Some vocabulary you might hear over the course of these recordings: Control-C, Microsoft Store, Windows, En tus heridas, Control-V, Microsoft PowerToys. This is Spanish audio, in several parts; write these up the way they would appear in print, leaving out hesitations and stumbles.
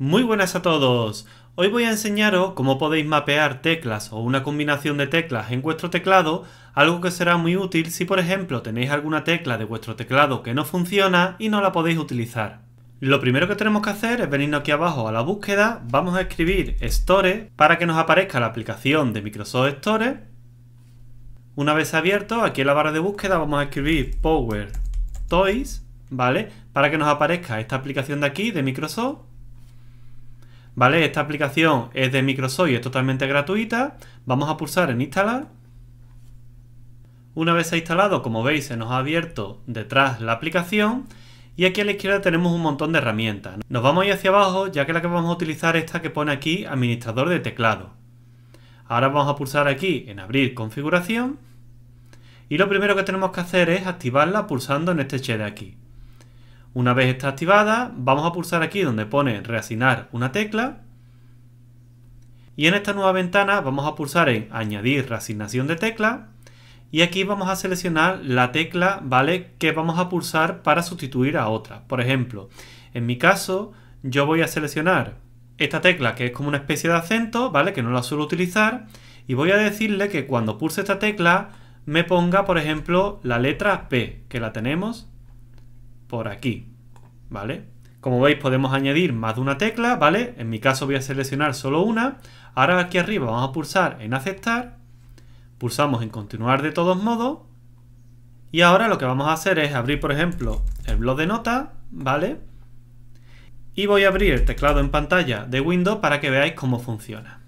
Muy buenas a todos, hoy voy a enseñaros cómo podéis mapear teclas o una combinación de teclas en vuestro teclado, algo que será muy útil si por ejemplo tenéis alguna tecla de vuestro teclado que no funciona y no la podéis utilizar. Lo primero que tenemos que hacer es venirnos aquí abajo a la búsqueda, vamos a escribir Store para que nos aparezca la aplicación de Microsoft Store. Una vez abierto, aquí en la barra de búsqueda vamos a escribir PowerToys, ¿vale? Para que nos aparezca esta aplicación de aquí de Microsoft. Vale, esta aplicación es de Microsoft y es totalmente gratuita. Vamos a pulsar en instalar. Una vez se ha instalado, como veis, se nos ha abierto detrás la aplicación. Y aquí a la izquierda tenemos un montón de herramientas. Nos vamos a ir hacia abajo, ya que la que vamos a utilizar es esta que pone aquí administrador de teclado. Ahora vamos a pulsar aquí en abrir configuración. Y lo primero que tenemos que hacer es activarla pulsando en este che de aquí. Una vez está activada, vamos a pulsar aquí donde pone reasignar una tecla. Y en esta nueva ventana vamos a pulsar en añadir reasignación de tecla. Y aquí vamos a seleccionar la tecla, ¿vale?, que vamos a pulsar para sustituir a otra. Por ejemplo, en mi caso, yo voy a seleccionar esta tecla que es como una especie de acento, ¿vale?, que no la suelo utilizar. Y voy a decirle que cuando pulse esta tecla me ponga, por ejemplo, la letra P, que la tenemos por aquí, ¿vale? Como veis podemos añadir más de una tecla, ¿vale? En mi caso voy a seleccionar solo una. Ahora aquí arriba vamos a pulsar en aceptar, pulsamos en continuar de todos modos y ahora lo que vamos a hacer es abrir, por ejemplo, el bloc de notas, ¿vale? Y voy a abrir el teclado en pantalla de Windows para que veáis cómo funciona.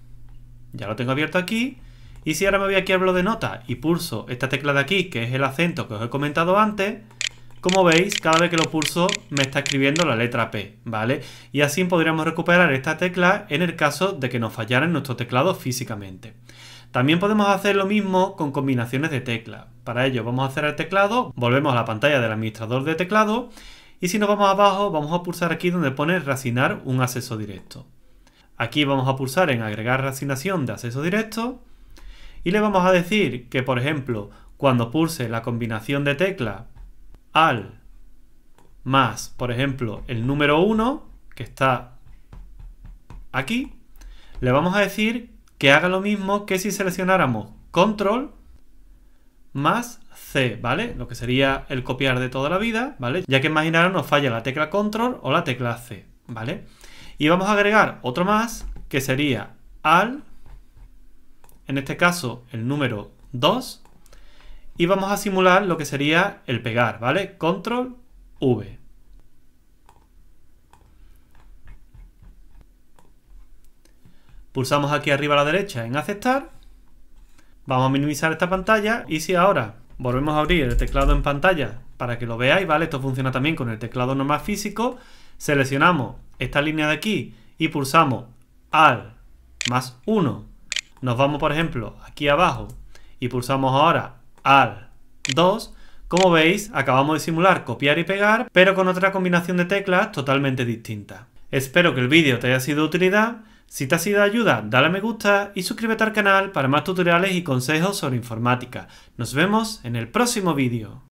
Ya lo tengo abierto aquí y si ahora me voy aquí al bloc de notas y pulso esta tecla de aquí, que es el acento que os he comentado antes, como veis, cada vez que lo pulso me está escribiendo la letra P, ¿vale? Y así podríamos recuperar esta tecla en el caso de que nos fallara en nuestro teclado físicamente. También podemos hacer lo mismo con combinaciones de teclas. Para ello vamos a cerrar el teclado, volvemos a la pantalla del administrador de teclado y si nos vamos abajo vamos a pulsar aquí donde pone reasignar un acceso directo. Aquí vamos a pulsar en agregar reasignación de acceso directo y le vamos a decir que, por ejemplo, cuando pulse la combinación de teclas al más, por ejemplo, el número 1, que está aquí, le vamos a decir que haga lo mismo que si seleccionáramos Control más C, ¿vale? Lo que sería el copiar de toda la vida, ¿vale? Ya que imaginaros nos falla la tecla Control o la tecla C, ¿vale? Y vamos a agregar otro más, que sería al, en este caso, el número 2, y vamos a simular lo que sería el pegar, ¿vale? Control-V. Pulsamos aquí arriba a la derecha en aceptar. Vamos a minimizar esta pantalla y si ahora volvemos a abrir el teclado en pantalla para que lo veáis, ¿vale? Esto funciona también con el teclado normal físico. Seleccionamos esta línea de aquí y pulsamos al más 1. Nos vamos, por ejemplo, aquí abajo y pulsamos ahora al 2, como veis acabamos de simular copiar y pegar, pero con otra combinación de teclas totalmente distinta. Espero que el vídeo te haya sido de utilidad. Si te ha sido de ayuda, dale a me gusta y suscríbete al canal para más tutoriales y consejos sobre informática. Nos vemos en el próximo vídeo.